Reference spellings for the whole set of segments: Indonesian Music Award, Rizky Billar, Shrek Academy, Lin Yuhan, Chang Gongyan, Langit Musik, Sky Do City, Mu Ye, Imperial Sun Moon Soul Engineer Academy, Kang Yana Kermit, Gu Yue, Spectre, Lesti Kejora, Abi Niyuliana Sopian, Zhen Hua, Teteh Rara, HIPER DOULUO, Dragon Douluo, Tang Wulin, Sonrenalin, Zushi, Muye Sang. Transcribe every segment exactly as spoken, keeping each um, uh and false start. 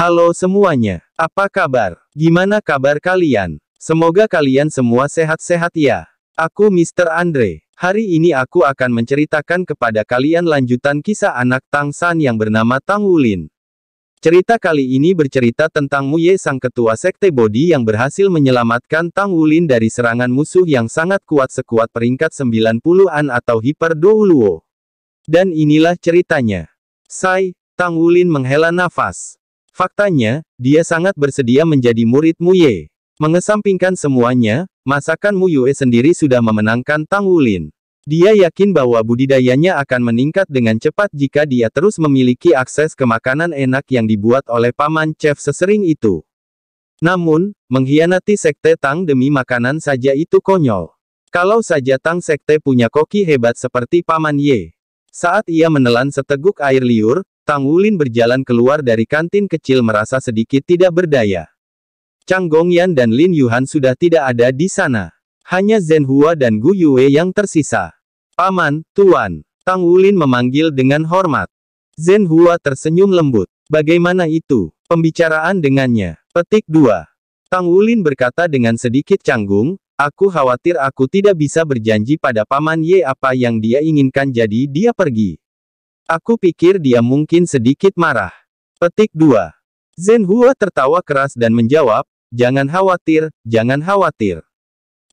Halo semuanya, apa kabar? Gimana kabar kalian? Semoga kalian semua sehat-sehat ya. Aku mister Andre. Hari ini aku akan menceritakan kepada kalian lanjutan kisah anak Tang San yang bernama Tang Wulin. Cerita kali ini bercerita tentang Muye Sang ketua sekte Bodi yang berhasil menyelamatkan Tang Wulin dari serangan musuh yang sangat kuat sekuat peringkat sembilan puluhan atau Hyper Douluo. Dan inilah ceritanya. Sai, Tang Wulin menghela nafas. Faktanya, dia sangat bersedia menjadi murid Muye. Mengesampingkan semuanya, masakan Mu Ye sendiri sudah memenangkan Tang Wulin. Dia yakin bahwa budidayanya akan meningkat dengan cepat jika dia terus memiliki akses ke makanan enak yang dibuat oleh paman chef sesering itu. Namun, mengkhianati sekte Tang demi makanan saja itu konyol. Kalau saja Tang sekte punya koki hebat seperti paman Ye. Saat ia menelan seteguk air liur, Tang Wulin berjalan keluar dari kantin kecil merasa sedikit tidak berdaya. Chang Gongyan dan Lin Yuhan sudah tidak ada di sana. Hanya Zhen Hua dan Gu Yue yang tersisa. Paman, Tuan, Tang Wulin memanggil dengan hormat. Zhen Hua tersenyum lembut. Bagaimana itu? Pembicaraan dengannya. Petik dua. Tang Wulin berkata dengan sedikit canggung, aku khawatir aku tidak bisa berjanji pada Paman Ye apa yang dia inginkan jadi dia pergi. Aku pikir dia mungkin sedikit marah. Petik dua. Zhen Hua tertawa keras dan menjawab, jangan khawatir, jangan khawatir.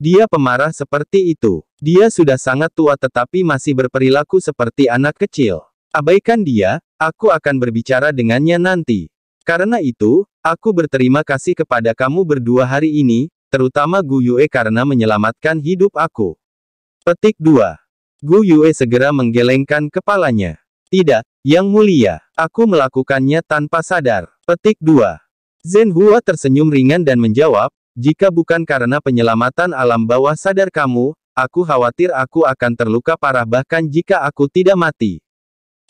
Dia pemarah seperti itu. Dia sudah sangat tua tetapi masih berperilaku seperti anak kecil. Abaikan dia, aku akan berbicara dengannya nanti. Karena itu, aku berterima kasih kepada kamu berdua hari ini, terutama Gu Yue karena menyelamatkan hidup aku. Petik dua. Gu Yue segera menggelengkan kepalanya. Tidak, Yang Mulia, aku melakukannya tanpa sadar. Petik dua. Zhen Hua tersenyum ringan dan menjawab, jika bukan karena penyelamatan alam bawah sadar kamu, aku khawatir aku akan terluka parah bahkan jika aku tidak mati.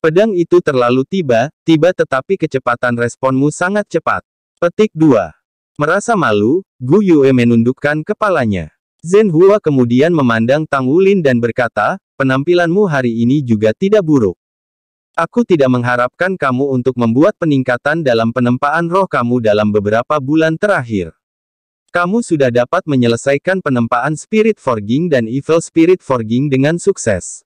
Pedang itu terlalu tiba-tiba tetapi kecepatan responmu sangat cepat. Petik dua. Merasa malu, Gu Yue menundukkan kepalanya. Zhen Hua kemudian memandang Tang Wulin dan berkata, penampilanmu hari ini juga tidak buruk. Aku tidak mengharapkan kamu untuk membuat peningkatan dalam penempaan roh kamu dalam beberapa bulan terakhir. Kamu sudah dapat menyelesaikan penempaan Spirit Forging dan Evil Spirit Forging dengan sukses.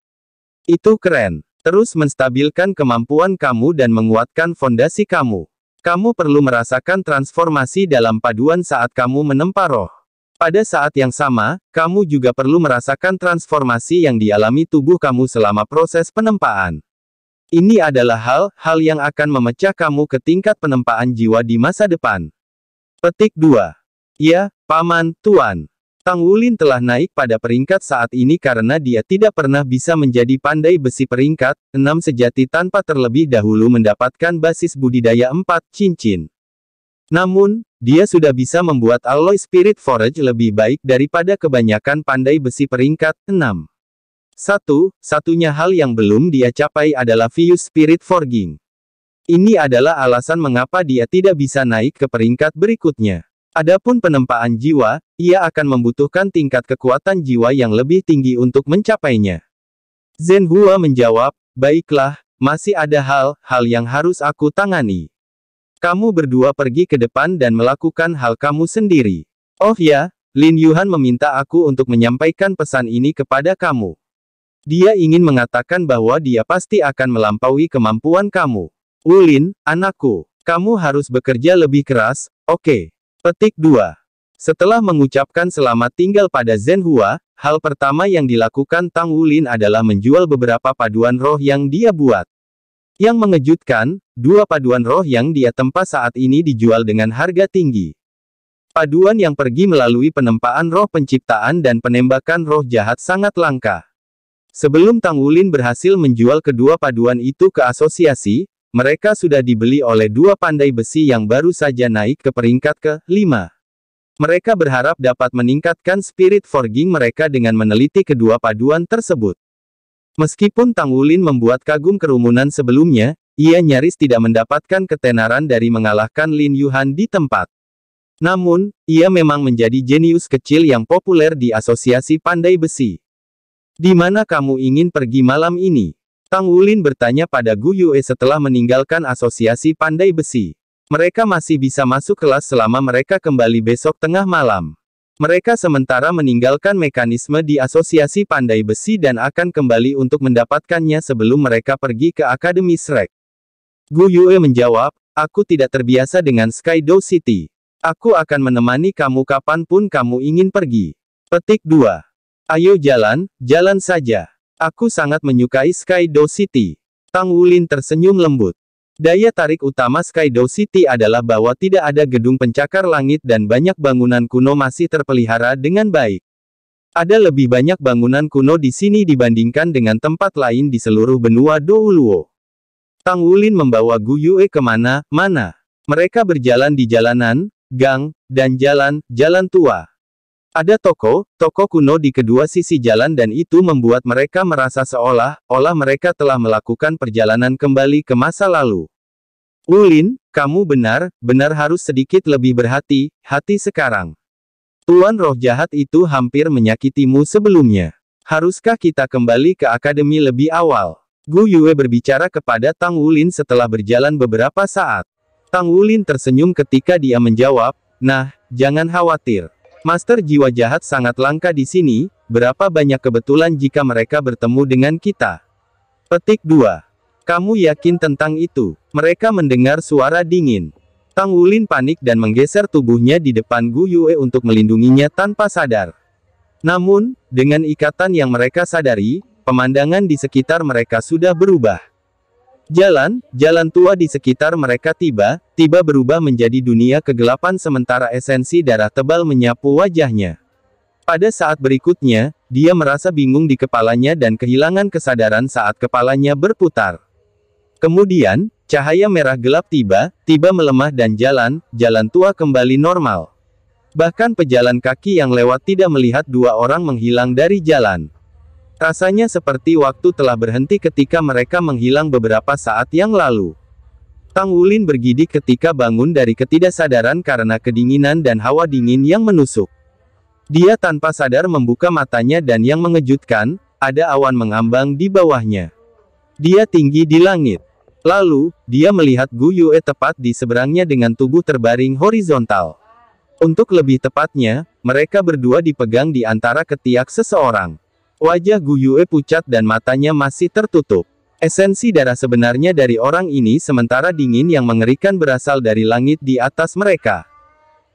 Itu keren. Terus menstabilkan kemampuan kamu dan menguatkan fondasi kamu. Kamu perlu merasakan transformasi dalam paduan saat kamu menempa roh. Pada saat yang sama, kamu juga perlu merasakan transformasi yang dialami tubuh kamu selama proses penempaan. Ini adalah hal-hal yang akan memecah kamu ke tingkat penempaan jiwa di masa depan. Petik dua. Ya, Paman, Tuan. Tang Wulin telah naik pada peringkat saat ini karena dia tidak pernah bisa menjadi pandai besi peringkat enam sejati tanpa terlebih dahulu mendapatkan basis budidaya empat cincin. Namun, dia sudah bisa membuat alloy spirit forge lebih baik daripada kebanyakan pandai besi peringkat enam. Satu, satunya hal yang belum dia capai adalah Fuse Spirit Forging. Ini adalah alasan mengapa dia tidak bisa naik ke peringkat berikutnya. Adapun penempaan jiwa, ia akan membutuhkan tingkat kekuatan jiwa yang lebih tinggi untuk mencapainya. Zhen Hua menjawab, baiklah, masih ada hal-hal yang harus aku tangani. Kamu berdua pergi ke depan dan melakukan hal kamu sendiri. Oh ya, Lin Yuhan meminta aku untuk menyampaikan pesan ini kepada kamu. Dia ingin mengatakan bahwa dia pasti akan melampaui kemampuan kamu. Wulin, anakku, kamu harus bekerja lebih keras, oke. Petik dua. Setelah mengucapkan selamat tinggal pada Zhen Hua, hal pertama yang dilakukan Tang Wulin adalah menjual beberapa paduan roh yang dia buat. Yang mengejutkan, dua paduan roh yang dia tempa saat ini dijual dengan harga tinggi. Paduan yang pergi melalui penempaan roh penciptaan dan penembakan roh jahat sangat langka. Sebelum Tang Wulin berhasil menjual kedua paduan itu ke asosiasi, mereka sudah dibeli oleh dua pandai besi yang baru saja naik ke peringkat ke lima. Mereka berharap dapat meningkatkan spirit forging mereka dengan meneliti kedua paduan tersebut. Meskipun Tang Wulin membuat kagum kerumunan sebelumnya, ia nyaris tidak mendapatkan ketenaran dari mengalahkan Lin Yuhan di tempat. Namun, ia memang menjadi jenius kecil yang populer di asosiasi pandai besi. Di mana kamu ingin pergi malam ini? Tang Wulin bertanya pada Gu Yue setelah meninggalkan asosiasi pandai besi. Mereka masih bisa masuk kelas selama mereka kembali besok tengah malam. Mereka sementara meninggalkan mekanisme di Asosiasi Pandai Besi dan akan kembali untuk mendapatkannya sebelum mereka pergi ke Akademi Shrek. Gu Yue menjawab, aku tidak terbiasa dengan Sky Do City. Aku akan menemani kamu kapanpun kamu ingin pergi. Petik dua. Ayo jalan, jalan saja. Aku sangat menyukai Sky Do City. Tang Wulin tersenyum lembut. Daya tarik utama Sky Do City adalah bahwa tidak ada gedung pencakar langit dan banyak bangunan kuno masih terpelihara dengan baik. Ada lebih banyak bangunan kuno di sini dibandingkan dengan tempat lain di seluruh benua Douluo. Tang Wulin membawa Gu Yue kemana-mana. Mereka berjalan di jalanan, gang, dan jalan-jalan tua. Ada toko, toko kuno di kedua sisi jalan dan itu membuat mereka merasa seolah-olah mereka telah melakukan perjalanan kembali ke masa lalu. Wulin, kamu benar, benar harus sedikit lebih berhati-hati sekarang. Tuan roh jahat itu hampir menyakitimu sebelumnya. Haruskah kita kembali ke akademi lebih awal? Gu Yue berbicara kepada Tang Wulin setelah berjalan beberapa saat. Tang Wulin tersenyum ketika dia menjawab, nah, jangan khawatir. Master jiwa jahat sangat langka di sini, berapa banyak kebetulan jika mereka bertemu dengan kita. Petik dua. Kamu yakin tentang itu? Mereka mendengar suara dingin. Tang Wulin panik dan menggeser tubuhnya di depan Gu Yue untuk melindunginya tanpa sadar. Namun, dengan ikatan yang mereka sadari, pemandangan di sekitar mereka sudah berubah. Jalan, jalan tua di sekitar mereka tiba, tiba berubah menjadi dunia kegelapan sementara esensi darah tebal menyapu wajahnya. Pada saat berikutnya, dia merasa bingung di kepalanya dan kehilangan kesadaran saat kepalanya berputar. Kemudian, cahaya merah gelap tiba, tiba melemah dan jalan, jalan tua kembali normal. Bahkan pejalan kaki yang lewat tidak melihat dua orang menghilang dari jalan. Rasanya seperti waktu telah berhenti ketika mereka menghilang beberapa saat yang lalu. Tang Wulin bergidik ketika bangun dari ketidaksadaran karena kedinginan dan hawa dingin yang menusuk. Dia tanpa sadar membuka matanya dan yang mengejutkan, ada awan mengambang di bawahnya. Dia tinggi di langit. Lalu, dia melihat Gu Yue tepat di seberangnya dengan tubuh terbaring horizontal. Untuk lebih tepatnya, mereka berdua dipegang di antara ketiak seseorang. Wajah Gu Yue pucat dan matanya masih tertutup. Esensi darah sebenarnya dari orang ini sementara dingin yang mengerikan berasal dari langit di atas mereka.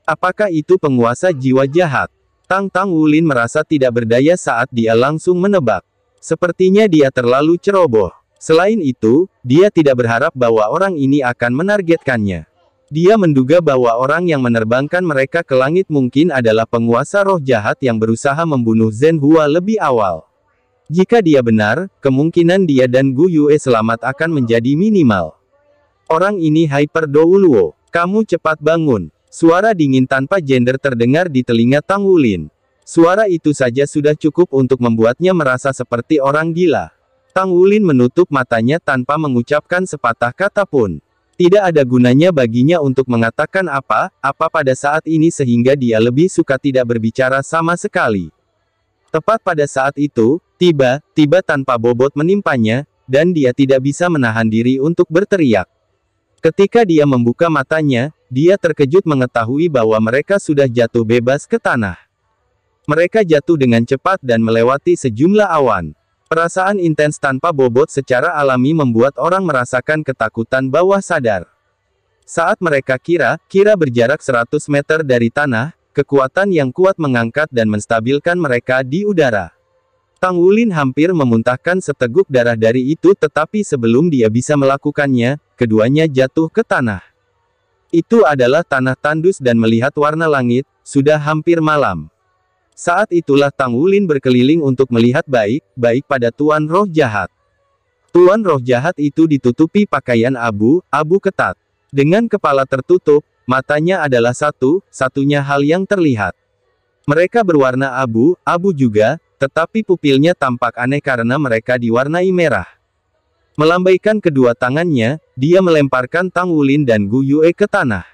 Apakah itu penguasa jiwa jahat? Tang Tang Wulin merasa tidak berdaya saat dia langsung menebak. Sepertinya dia terlalu ceroboh. Selain itu, dia tidak berharap bahwa orang ini akan menargetkannya. Dia menduga bahwa orang yang menerbangkan mereka ke langit mungkin adalah penguasa roh jahat yang berusaha membunuh Zhen Hua lebih awal. Jika dia benar, kemungkinan dia dan Gu Yue selamat akan menjadi minimal. Orang ini Hyper Douluo. Kamu cepat bangun. Suara dingin tanpa gender terdengar di telinga Tang Wulin. Suara itu saja sudah cukup untuk membuatnya merasa seperti orang gila. Tang Wulin menutup matanya tanpa mengucapkan sepatah kata pun. Tidak ada gunanya baginya untuk mengatakan apa-apa pada saat ini sehingga dia lebih suka tidak berbicara sama sekali. Tepat pada saat itu, tiba-tiba tanpa bobot menimpanya, dan dia tidak bisa menahan diri untuk berteriak. Ketika dia membuka matanya, dia terkejut mengetahui bahwa mereka sudah jatuh bebas ke tanah. Mereka jatuh dengan cepat dan melewati sejumlah awan. Perasaan intens tanpa bobot secara alami membuat orang merasakan ketakutan bawah sadar. Saat mereka kira-kira berjarak seratus meter dari tanah, kekuatan yang kuat mengangkat dan menstabilkan mereka di udara. Tang Wulin hampir memuntahkan seteguk darah dari itu tetapi sebelum dia bisa melakukannya, keduanya jatuh ke tanah. Itu adalah tanah tandus dan melihat warna langit, sudah hampir malam. Saat itulah Tang Wulin berkeliling untuk melihat baik-baik pada Tuan Roh Jahat. Tuan Roh Jahat itu ditutupi pakaian abu-abu ketat. Dengan kepala tertutup, matanya adalah satu-satunya hal yang terlihat. Mereka berwarna abu-abu juga, tetapi pupilnya tampak aneh karena mereka diwarnai merah. Melambaikan kedua tangannya, dia melemparkan Tang Wulin dan Gu Yue ke tanah.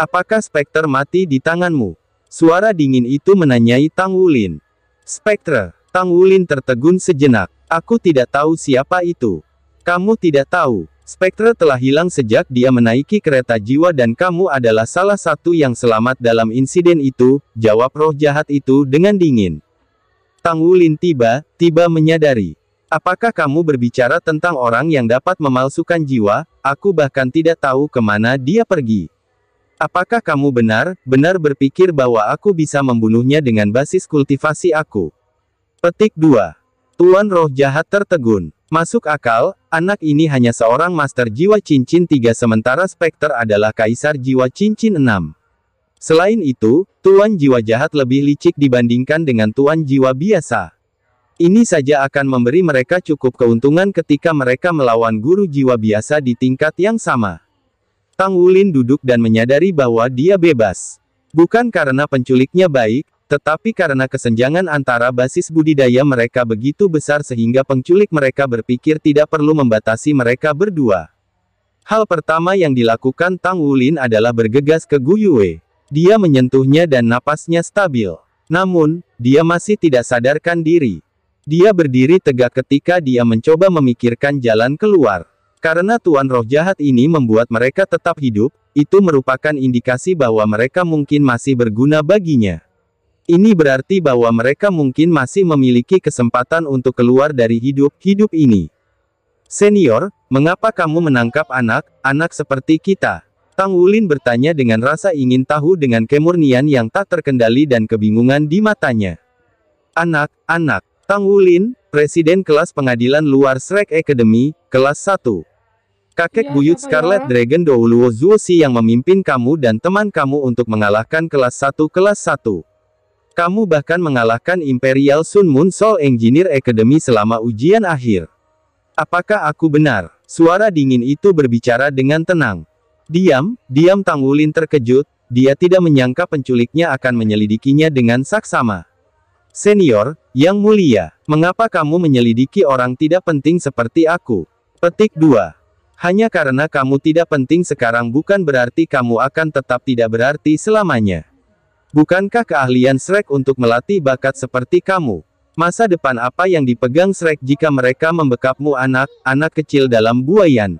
Apakah Spectra mati di tanganmu? Suara dingin itu menanyai Tang Wulin. Spectra, Tang Wulin tertegun sejenak. Aku tidak tahu siapa itu. Kamu tidak tahu. Spectra telah hilang sejak dia menaiki kereta jiwa dan kamu adalah salah satu yang selamat dalam insiden itu, jawab roh jahat itu dengan dingin. Tang Wulin tiba-tiba menyadari. Apakah kamu berbicara tentang orang yang dapat memalsukan jiwa? Aku bahkan tidak tahu kemana dia pergi. Apakah kamu benar-benar berpikir bahwa aku bisa membunuhnya dengan basis kultivasi aku? Petik dua. Tuan roh jahat tertegun. Masuk akal, anak ini hanya seorang master jiwa cincin tiga sementara Spectre adalah kaisar jiwa cincin enam. Selain itu, tuan jiwa jahat lebih licik dibandingkan dengan tuan jiwa biasa. Ini saja akan memberi mereka cukup keuntungan ketika mereka melawan guru jiwa biasa di tingkat yang sama. Tang Wulin duduk dan menyadari bahwa dia bebas. Bukan karena penculiknya baik, tetapi karena kesenjangan antara basis budidaya mereka begitu besar sehingga penculik mereka berpikir tidak perlu membatasi mereka berdua. Hal pertama yang dilakukan Tang Wulin adalah bergegas ke Gu Yue. Dia menyentuhnya dan napasnya stabil. Namun, dia masih tidak sadarkan diri. Dia berdiri tegak ketika dia mencoba memikirkan jalan keluar. Karena tuan roh jahat ini membuat mereka tetap hidup, itu merupakan indikasi bahwa mereka mungkin masih berguna baginya. Ini berarti bahwa mereka mungkin masih memiliki kesempatan untuk keluar dari hidup-hidup ini. Senior, mengapa kamu menangkap anak-anak seperti kita? Tang Wulin bertanya dengan rasa ingin tahu dengan kemurnian yang tak terkendali dan kebingungan di matanya. Anak-anak. Tang Wulin, Presiden Kelas Pengadilan Luar Shrek Academy, Kelas satu. Kakek ya, buyut Scarlet ya? Dragon Douluo Zushi yang memimpin kamu dan teman kamu untuk mengalahkan Kelas satu Kelas satu. Kamu bahkan mengalahkan Imperial Sun Moon Soul Engineer Academy selama ujian akhir. Apakah aku benar? Suara dingin itu berbicara dengan tenang. Diam, diam Tang Wulin terkejut, dia tidak menyangka penculiknya akan menyelidikinya dengan saksama. Senior, yang mulia, mengapa kamu menyelidiki orang tidak penting seperti aku? Petik dua. Hanya karena kamu tidak penting sekarang bukan berarti kamu akan tetap tidak berarti selamanya. Bukankah keahlian Shrek untuk melatih bakat seperti kamu? Masa depan apa yang dipegang Shrek jika mereka membekapmu anak-anak kecil dalam buayan?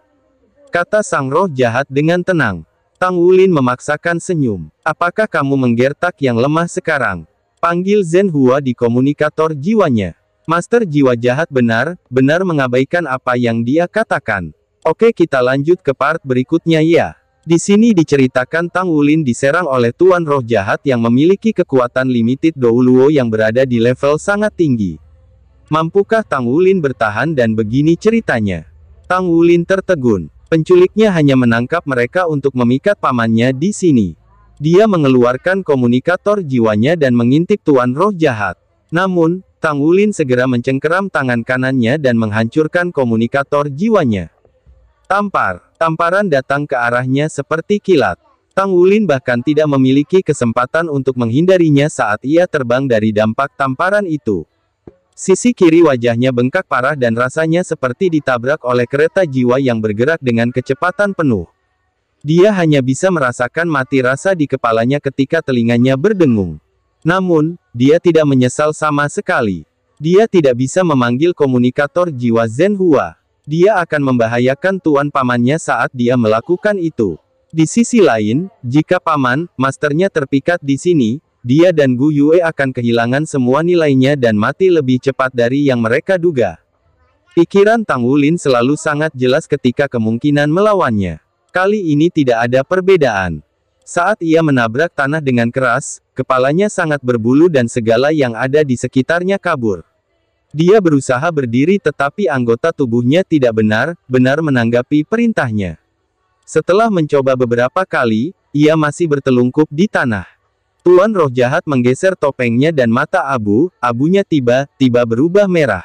Kata sang roh jahat dengan tenang. Tang Wulin memaksakan senyum. Apakah kamu menggertak yang lemah sekarang? Panggil Zhen Hua di komunikator jiwanya. Master jiwa jahat benar-benar mengabaikan apa yang dia katakan. Oke, kita lanjut ke part berikutnya ya. Di sini diceritakan Tang Wulin diserang oleh tuan roh jahat yang memiliki kekuatan limited Douluo yang berada di level sangat tinggi. Mampukah Tang Wulin bertahan dan begini ceritanya. Tang Wulin tertegun. Penculiknya hanya menangkap mereka untuk memikat pamannya di sini. Dia mengeluarkan komunikator jiwanya dan mengintip tuan roh jahat. Namun, Tang Wulin segera mencengkeram tangan kanannya dan menghancurkan komunikator jiwanya. Tampar, tamparan datang ke arahnya seperti kilat. Tang Wulin bahkan tidak memiliki kesempatan untuk menghindarinya saat ia terbang dari dampak tamparan itu. Sisi kiri wajahnya bengkak parah dan rasanya seperti ditabrak oleh kereta jiwa yang bergerak dengan kecepatan penuh. Dia hanya bisa merasakan mati rasa di kepalanya ketika telinganya berdengung. Namun, dia tidak menyesal sama sekali. Dia tidak bisa memanggil komunikator jiwa Zhen Hua. Dia akan membahayakan tuan pamannya saat dia melakukan itu. Di sisi lain, jika paman, masternya terpikat di sini, dia dan Gu Yue akan kehilangan semua nilainya dan mati lebih cepat dari yang mereka duga. Pikiran Tang Wulin selalu sangat jelas ketika kemungkinan melawannya. Kali ini tidak ada perbedaan. Saat ia menabrak tanah dengan keras, kepalanya sangat berbulu dan segala yang ada di sekitarnya kabur. Dia berusaha berdiri tetapi anggota tubuhnya tidak benar-benar menanggapi perintahnya. Setelah mencoba beberapa kali, ia masih bertelungkup di tanah. Tuan roh jahat menggeser topengnya dan mata abu-abunya tiba-tiba berubah merah.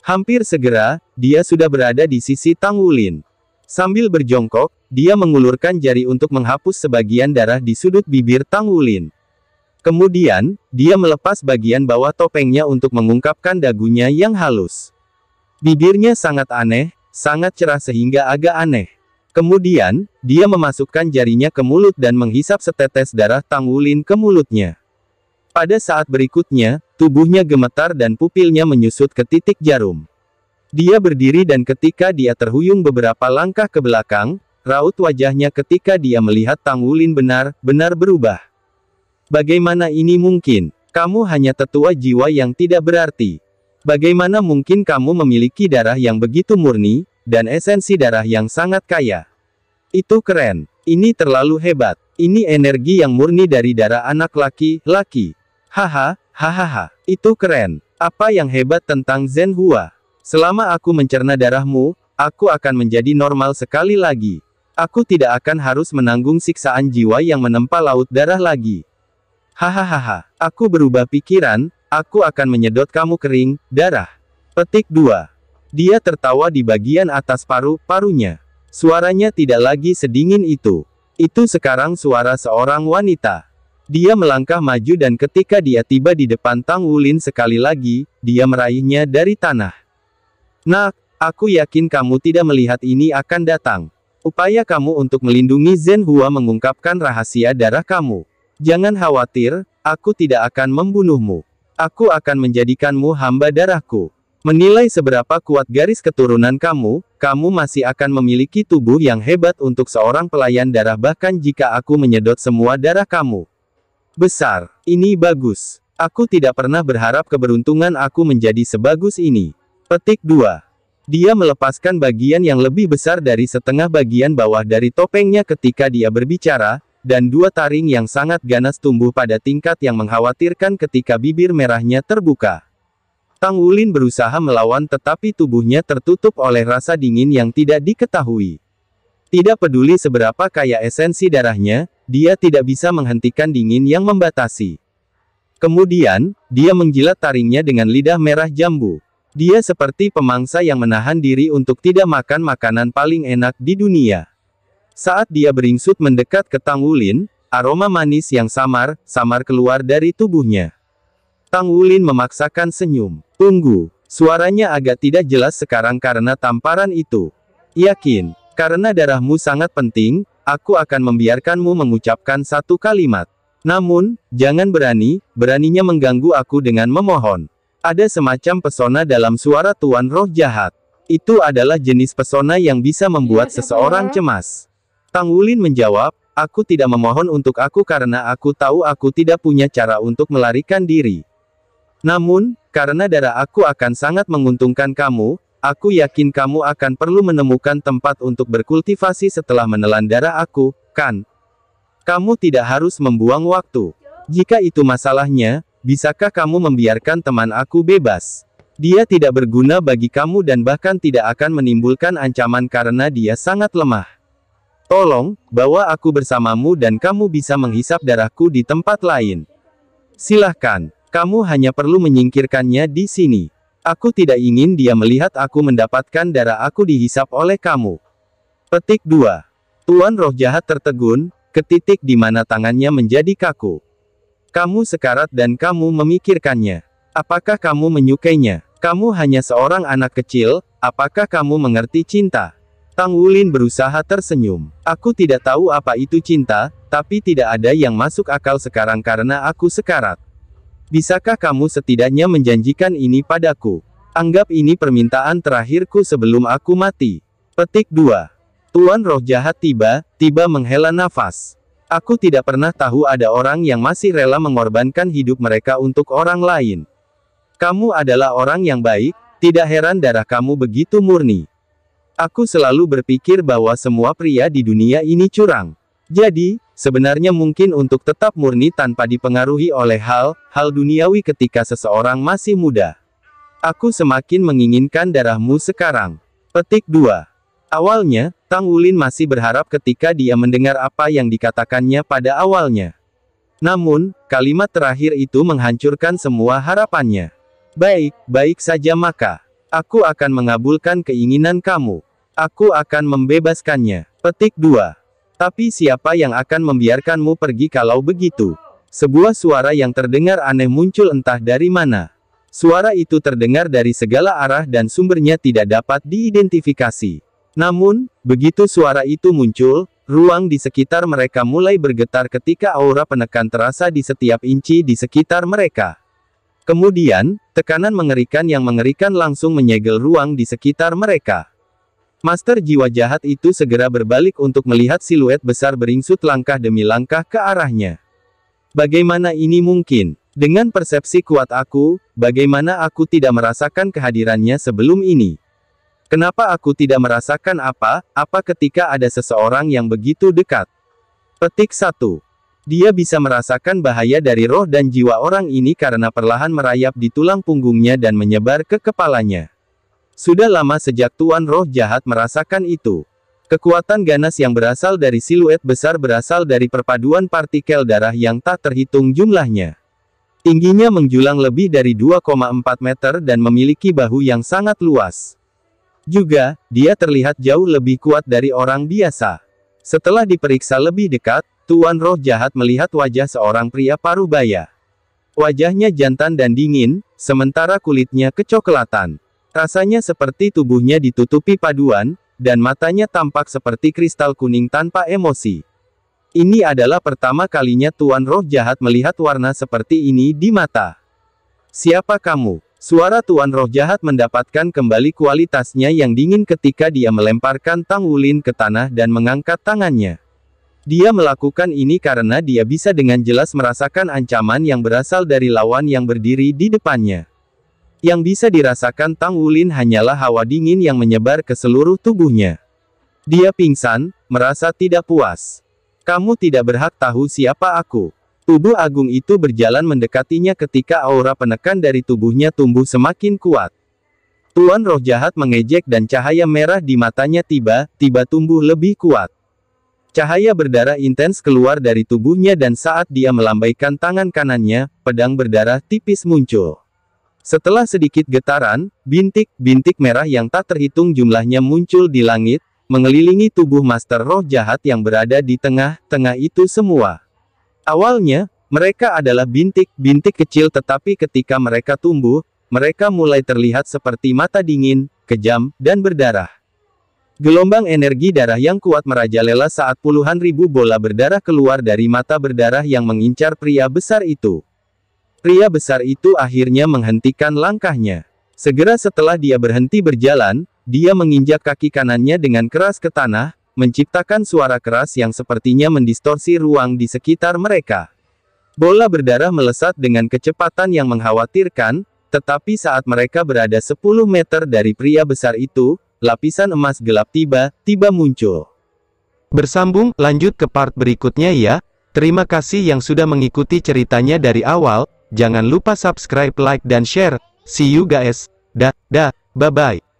Hampir segera, dia sudah berada di sisi Tang Wulin. Sambil berjongkok, dia mengulurkan jari untuk menghapus sebagian darah di sudut bibir Tang Wulin. Kemudian, dia melepas bagian bawah topengnya untuk mengungkapkan dagunya yang halus. Bibirnya sangat aneh, sangat cerah sehingga agak aneh. Kemudian, dia memasukkan jarinya ke mulut dan menghisap setetes darah Tang Wulin ke mulutnya. Pada saat berikutnya, tubuhnya gemetar dan pupilnya menyusut ke titik jarum. Dia berdiri dan ketika dia terhuyung beberapa langkah ke belakang, raut wajahnya ketika dia melihat Tang Wulin benar-benar berubah. Bagaimana ini mungkin? Kamu hanya tetua jiwa yang tidak berarti. Bagaimana mungkin kamu memiliki darah yang begitu murni, dan esensi darah yang sangat kaya? Itu keren. Ini terlalu hebat. Ini energi yang murni dari darah anak laki-laki. Haha, hahaha. Itu keren. Apa yang hebat tentang Zhen Hua? Selama aku mencerna darahmu, aku akan menjadi normal sekali lagi. Aku tidak akan harus menanggung siksaan jiwa yang menempa laut darah lagi. Hahaha. Aku berubah pikiran, aku akan menyedot kamu kering, darah. Petik dua. Dia tertawa di bagian atas paru-parunya. Suaranya tidak lagi sedingin itu. Itu sekarang suara seorang wanita. Dia melangkah maju dan ketika dia tiba di depan Tang Wulin sekali lagi, dia meraihnya dari tanah. Nak, aku yakin kamu tidak melihat ini akan datang. Upaya kamu untuk melindungi Zhen Hua mengungkapkan rahasia darah kamu. Jangan khawatir, aku tidak akan membunuhmu. Aku akan menjadikanmu hamba darahku. Menilai seberapa kuat garis keturunan kamu, kamu masih akan memiliki tubuh yang hebat untuk seorang pelayan darah bahkan jika aku menyedot semua darah kamu. Besar, ini bagus. Aku tidak pernah berharap keberuntungan aku menjadi sebagus ini. Petik dua. Dia melepaskan bagian yang lebih besar dari setengah bagian bawah dari topengnya ketika dia berbicara, dan dua taring yang sangat ganas tumbuh pada tingkat yang mengkhawatirkan ketika bibir merahnya terbuka. Tang Wulin berusaha melawan tetapi tubuhnya tertutup oleh rasa dingin yang tidak diketahui. Tidak peduli seberapa kaya esensi darahnya, dia tidak bisa menghentikan dingin yang membatasi. Kemudian, dia menjilat taringnya dengan lidah merah jambu. Dia seperti pemangsa yang menahan diri untuk tidak makan makanan paling enak di dunia. Saat dia beringsut mendekat ke Tang Wulin, aroma manis yang samar-samar keluar dari tubuhnya. Tang Wulin memaksakan senyum. Tunggu, suaranya agak tidak jelas sekarang karena tamparan itu. Yakin, karena darahmu sangat penting, aku akan membiarkanmu mengucapkan satu kalimat. Namun, jangan berani, beraninya mengganggu aku dengan memohon. Ada semacam pesona dalam suara Tuan Roh Jahat. Itu adalah jenis pesona yang bisa membuat seseorang cemas. Tang Wulin menjawab, aku tidak memohon untuk aku karena aku tahu aku tidak punya cara untuk melarikan diri. Namun, karena darah aku akan sangat menguntungkan kamu, aku yakin kamu akan perlu menemukan tempat untuk berkultivasi setelah menelan darah aku, kan? Kamu tidak harus membuang waktu. Jika itu masalahnya, bisakah kamu membiarkan teman aku bebas? Dia tidak berguna bagi kamu dan bahkan tidak akan menimbulkan ancaman karena dia sangat lemah. Tolong, bawa aku bersamamu dan kamu bisa menghisap darahku di tempat lain. Silahkan. Kamu hanya perlu menyingkirkannya di sini. Aku tidak ingin dia melihat aku mendapatkan darah aku dihisap oleh kamu. Petik dua. Tuan Roh Jahat tertegun, ke titik di mana tangannya menjadi kaku. Kamu sekarat dan kamu memikirkannya. Apakah kamu menyukainya? Kamu hanya seorang anak kecil, apakah kamu mengerti cinta? Tang Wulin berusaha tersenyum. Aku tidak tahu apa itu cinta, tapi tidak ada yang masuk akal sekarang karena aku sekarat. Bisakah kamu setidaknya menjanjikan ini padaku? Anggap ini permintaan terakhirku sebelum aku mati. Petik dua. Tuan Roh Jahat tiba-tiba menghela nafas. Aku tidak pernah tahu ada orang yang masih rela mengorbankan hidup mereka untuk orang lain. Kamu adalah orang yang baik, tidak heran darah kamu begitu murni. Aku selalu berpikir bahwa semua pria di dunia ini curang. Jadi, sebenarnya mungkin untuk tetap murni tanpa dipengaruhi oleh hal-hal duniawi ketika seseorang masih muda. Aku semakin menginginkan darahmu sekarang. Petik dua. Awalnya, Tang Wulin masih berharap ketika dia mendengar apa yang dikatakannya pada awalnya. Namun, kalimat terakhir itu menghancurkan semua harapannya. Baik, baik saja maka. Aku akan mengabulkan keinginan kamu. Aku akan membebaskannya. Petik dua. Tapi siapa yang akan membiarkanmu pergi kalau begitu? Sebuah suara yang terdengar aneh muncul entah dari mana. Suara itu terdengar dari segala arah dan sumbernya tidak dapat diidentifikasi. Namun, begitu suara itu muncul, ruang di sekitar mereka mulai bergetar ketika aura penekan terasa di setiap inci di sekitar mereka. Kemudian, tekanan mengerikan yang mengerikan langsung menyegel ruang di sekitar mereka. Master jiwa jahat itu segera berbalik untuk melihat siluet besar beringsut langkah demi langkah ke arahnya. Bagaimana ini mungkin? Dengan persepsi kuat aku, bagaimana aku tidak merasakan kehadirannya sebelum ini? Kenapa aku tidak merasakan apa-apa ketika ada seseorang yang begitu dekat? Petik satu. Dia bisa merasakan bahaya dari roh dan jiwa orang ini karena perlahan merayap di tulang punggungnya dan menyebar ke kepalanya. Sudah lama sejak Tuan Roh Jahat merasakan itu. Kekuatan ganas yang berasal dari siluet besar berasal dari perpaduan partikel darah yang tak terhitung jumlahnya. Tingginya menjulang lebih dari dua koma empat meter dan memiliki bahu yang sangat luas. Juga, dia terlihat jauh lebih kuat dari orang biasa. Setelah diperiksa lebih dekat, Tuan Roh Jahat melihat wajah seorang pria paruh baya. Wajahnya jantan dan dingin, sementara kulitnya kecoklatan. Rasanya seperti tubuhnya ditutupi paduan, dan matanya tampak seperti kristal kuning tanpa emosi. Ini adalah pertama kalinya Tuan Roh Jahat melihat warna seperti ini di mata. Siapa kamu? Suara Tuan Roh Jahat mendapatkan kembali kualitasnya yang dingin ketika dia melemparkan Tang Wulin ke tanah dan mengangkat tangannya. Dia melakukan ini karena dia bisa dengan jelas merasakan ancaman yang berasal dari lawan yang berdiri di depannya. Yang bisa dirasakan Tang Wulin hanyalah hawa dingin yang menyebar ke seluruh tubuhnya. Dia pingsan, merasa tidak puas. Kamu tidak berhak tahu siapa aku. Tubuh agung itu berjalan mendekatinya ketika aura penekan dari tubuhnya tumbuh semakin kuat. Tuan Roh Jahat mengejek dan cahaya merah di matanya tiba-tiba tumbuh lebih kuat. Cahaya berdarah intens keluar dari tubuhnya dan saat dia melambaikan tangan kanannya, pedang berdarah tipis muncul. Setelah sedikit getaran, bintik-bintik merah yang tak terhitung jumlahnya muncul di langit, mengelilingi tubuh Master Roh Jahat yang berada di tengah-tengah itu semua. Awalnya, mereka adalah bintik-bintik kecil tetapi ketika mereka tumbuh, mereka mulai terlihat seperti mata dingin, kejam, dan berdarah. Gelombang energi darah yang kuat merajalela saat puluhan ribu bola berdarah keluar dari mata berdarah yang mengincar pria besar itu. Pria besar itu akhirnya menghentikan langkahnya. Segera setelah dia berhenti berjalan, dia menginjak kaki kanannya dengan keras ke tanah, menciptakan suara keras yang sepertinya mendistorsi ruang di sekitar mereka. Bola berdarah melesat dengan kecepatan yang mengkhawatirkan, tetapi saat mereka berada sepuluh meter dari pria besar itu, lapisan emas gelap tiba-tiba muncul. Bersambung, lanjut ke part berikutnya ya. Terima kasih yang sudah mengikuti ceritanya dari awal. Jangan lupa subscribe, like, dan share. See you guys. Dah, dah, bye-bye.